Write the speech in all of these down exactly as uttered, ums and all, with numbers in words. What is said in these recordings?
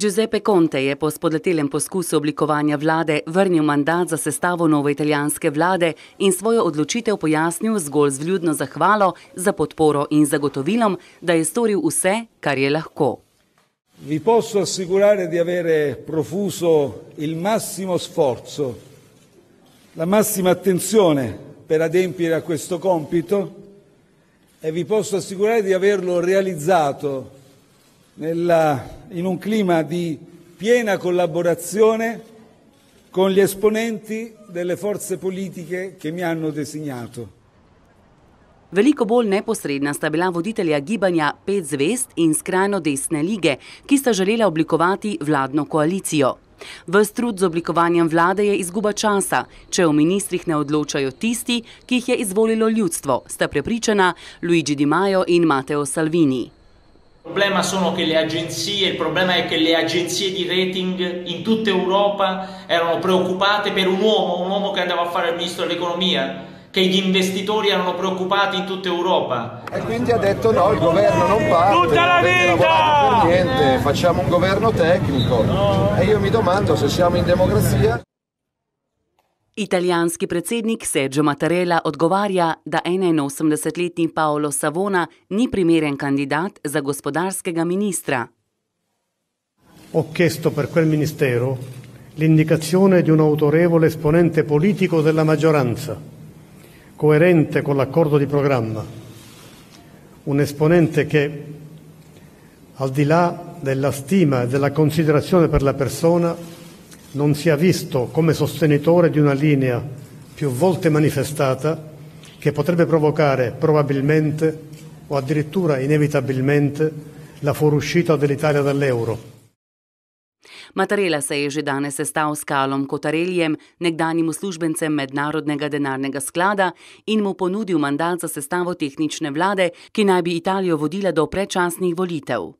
Giuseppe Conte je po spodletelem poskusu oblikovanja vlade vrnil mandat za sestavo nove italijanske vlade in svojo odločitev pojasnil zgolj z vljudno zahvalo za podporo in zagotovilom, da je storil vse, kar je lahko. Vi posso assicurare di avere profuso il massimo sforzo, la massima attenzione per adempiere a questo compito e vi posso assicurare di averlo realizzato Nella, in un clima di piena collaborazione con gli esponenti delle forze politiche che mi hanno designato. Veliko bolj neposredna sta bila voditelja gibanja Pet Zvest in Skrajno Desne lige, ki sta želela oblikovati vladno koalicijo. Ves trud z oblikovanjem vlade je izguba časa, če o ministrih ne odločajo tisti, ki jih je izvolilo ljudstvo, sta prepričana Luigi Di Maio in Matteo Salvini. Il problema sono che le agenzie, il problema è che le agenzie di rating in tutta Europa erano preoccupate per un uomo, un uomo che andava a fare il ministro dell'economia, che gli investitori erano preoccupati in tutta Europa. E quindi ha detto no, il governo non parte, tutta la vita! Per niente, facciamo un governo tecnico. No. E io mi domando se siamo in democrazia. Italijanski predsednik Sergio Mattarella odgovarja, da enainosemdesetletni Paolo Savona ni primeren kandidat za gospodarskega ministra. Ho chiesto per quel ministero l'indicazione di un autorevole esponente politico della maggioranza, coerente con l'accordo di programma, un esponente che, al di là della stima e della considerazione per la persona, non sia visto come sostenitore di una linea più volte manifestata che potrebbe provocare probabilmente o addirittura inevitabilmente la fuoriuscita dell'Italia dall'euro. Mattarella se je že danes sestal s Kalom Kotareljem, nekdanjim uslužbencem Mednarodnega denarnega sklada, in mu ponudil mandat za sestavo tehnične vlade, ki naj bi Italijo vodila do predčasnih volitev.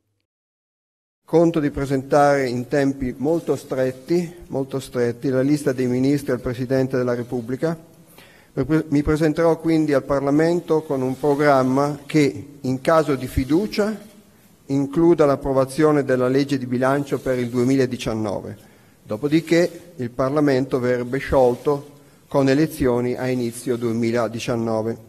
Conto di presentare in tempi molto stretti, molto stretti la lista dei ministri al Presidente della Repubblica. Mi presenterò quindi al Parlamento con un programma che, in caso di fiducia, includa l'approvazione della legge di bilancio per il duemiladiciannove. Dopodiché il Parlamento verrebbe sciolto con elezioni a inizio duemiladiciannove.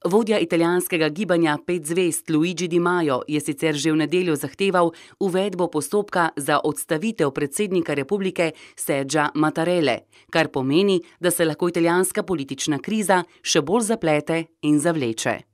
Vodja italijanskega gibanja Pet Zvest Luigi Di Maio je sicer že v nedeljo zahteval uvedbo postopka za odstavitev predsednika republike Sergia Mattarelle, kar pomeni, da se lahko italijanska politična kriza še bolj zaplete in zavleče.